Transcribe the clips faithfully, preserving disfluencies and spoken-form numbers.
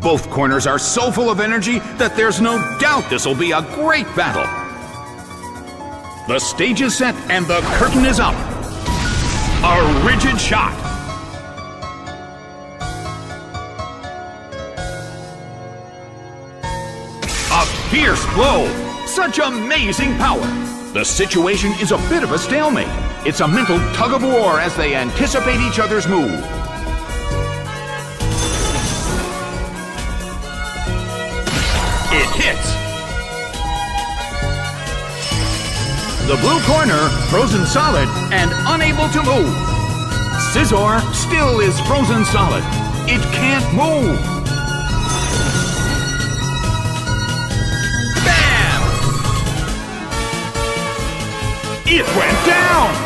Both corners are so full of energy that there's no doubt this'll be a great battle. The stage is set and the curtain is up. A rigid shot. A fierce blow. Such amazing power. The situation is a bit of a stalemate. It's a mental tug of war as they anticipate each other's move. It hits! The blue corner, frozen solid and unable to move. Scizor still is frozen solid. It can't move. Bam! It went down!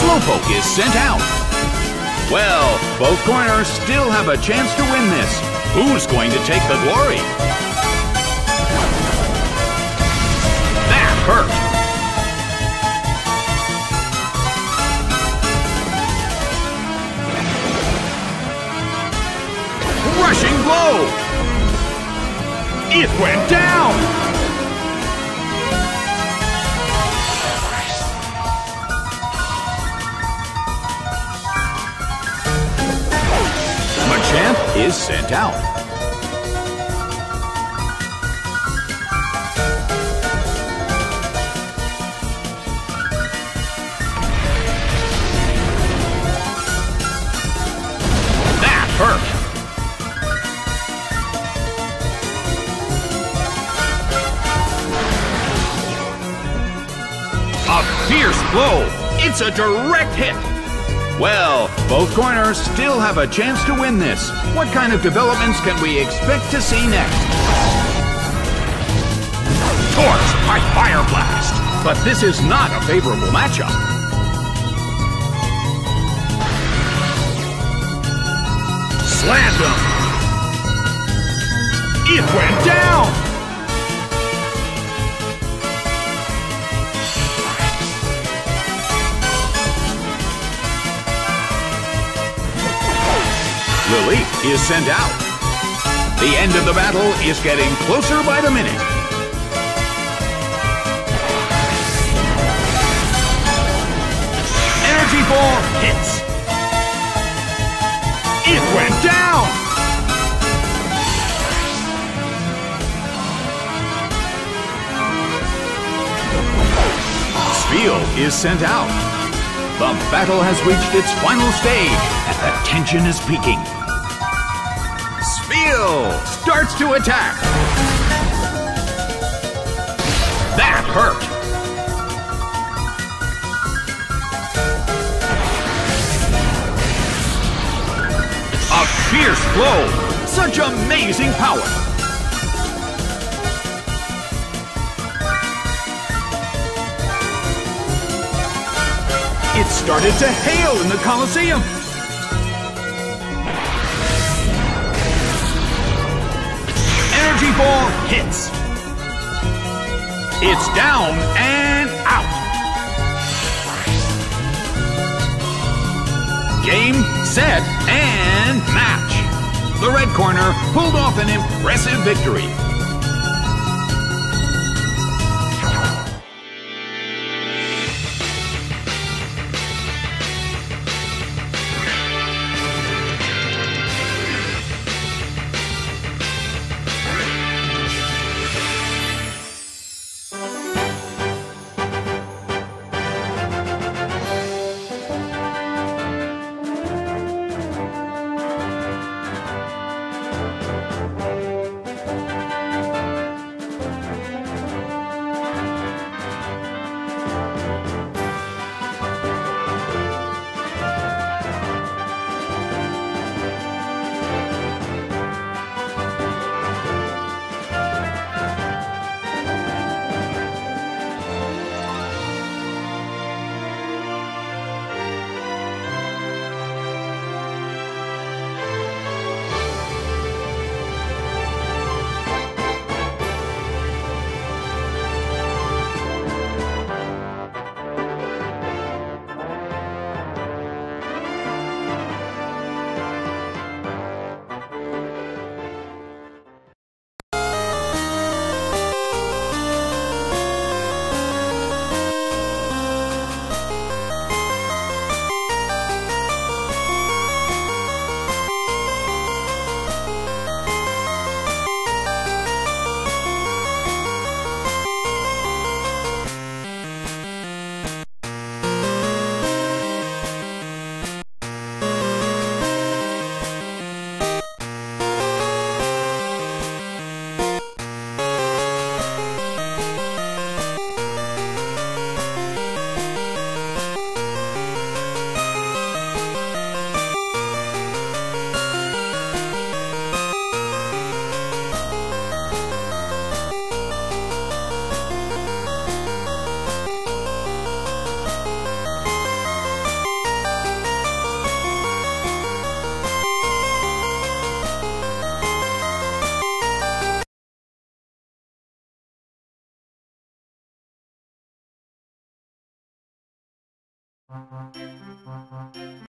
Slowpoke is sent out. Well, both corners still have a chance to win this. Who's going to take the glory? That hurt! Rushing blow! It went down! Is sent out. That hurt. A fierce blow. It's a direct hit. Well, both corners still have a chance to win this. What kind of developments can we expect to see next? Torched by Fire Blast! But this is not a favorable matchup. Slammed him! It went down! Relief is sent out. The end of the battle is getting closer by the minute. Energy ball hits. It went down! Spheal is sent out. The battle has reached its final stage and the tension is peaking. Spheal starts to attack. That hurt. A fierce blow. Such amazing power. It started to hail in the Colosseum. Energy ball hits. It's down and out. Game, set, and match. The red corner pulled off an impressive victory.